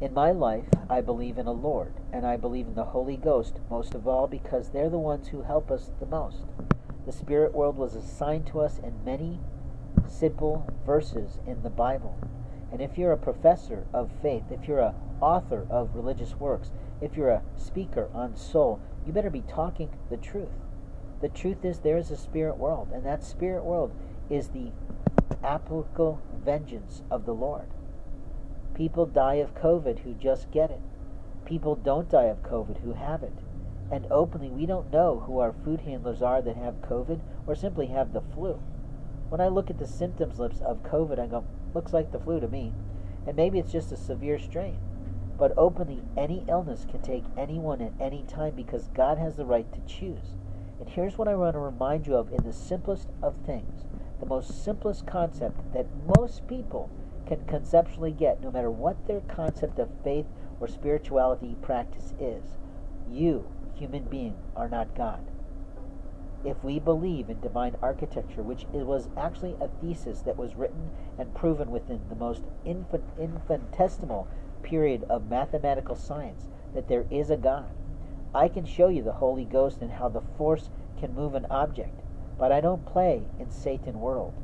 In my life, I believe in a Lord, and I believe in the Holy Ghost most of all because they're the ones who help us the most. The spirit world was assigned to us in many simple verses in the Bible. And if you're a professor of faith, if you're an author of religious works, if you're a speaker on soul, you better be talking the truth. The truth is there is a spirit world, and that spirit world is the applicable vengeance of the Lord. People die of COVID who just get it. People don't die of COVID who have it. And openly, we don't know who our food handlers are that have COVID or simply have the flu. When I look at the symptoms lists of COVID, I go, looks like the flu to me. And maybe it's just a severe strain. But openly, any illness can take anyone at any time because God has the right to choose. And here's what I want to remind you of in the simplest of things, the most simplest concept that most people can conceptually get, no matter what their concept of faith or spirituality practice is. You, human being, are not God. If we believe in divine architecture, which it was actually a thesis that was written and proven within the most infinitesimal period of mathematical science, that there is a God. I can show you the Holy Ghost and how the force can move an object, but I don't play in Satan's world.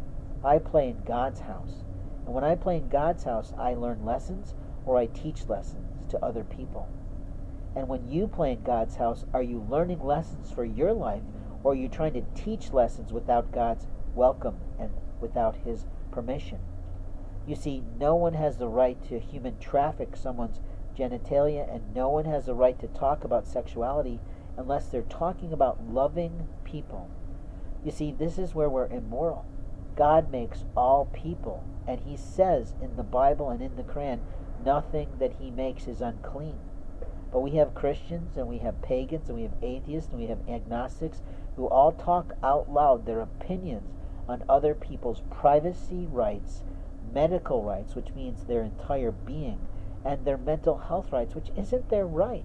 I play in God's house. And when I play in God's house, I learn lessons or I teach lessons to other people. And when you play in God's house, are you learning lessons for your life, or are you trying to teach lessons without God's welcome and without His permission? You see, no one has the right to human traffic someone's genitalia, and no one has the right to talk about sexuality unless they're talking about loving people. You see, this is where we're immoral. God makes all people, and He says in the Bible and in the Quran, nothing that He makes is unclean. But we have Christians, and we have pagans, and we have atheists, and we have agnostics, who all talk out loud their opinions on other people's privacy rights, medical rights, which means their entire being, and their mental health rights, which isn't their right.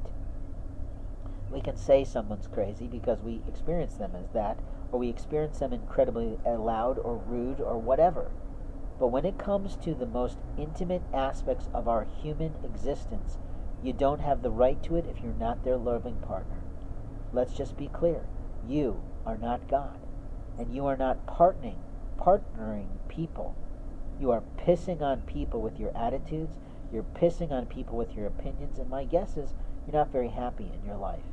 We can say someone's crazy because we experience them as that, or we experience them incredibly loud or rude or whatever. But when it comes to the most intimate aspects of our human existence, you don't have the right to it if you're not their loving partner. Let's just be clear. You are not God, and you are not partnering people. You are pissing on people with your attitudes. You're pissing on people with your opinions, and my guess is you're not very happy in your life.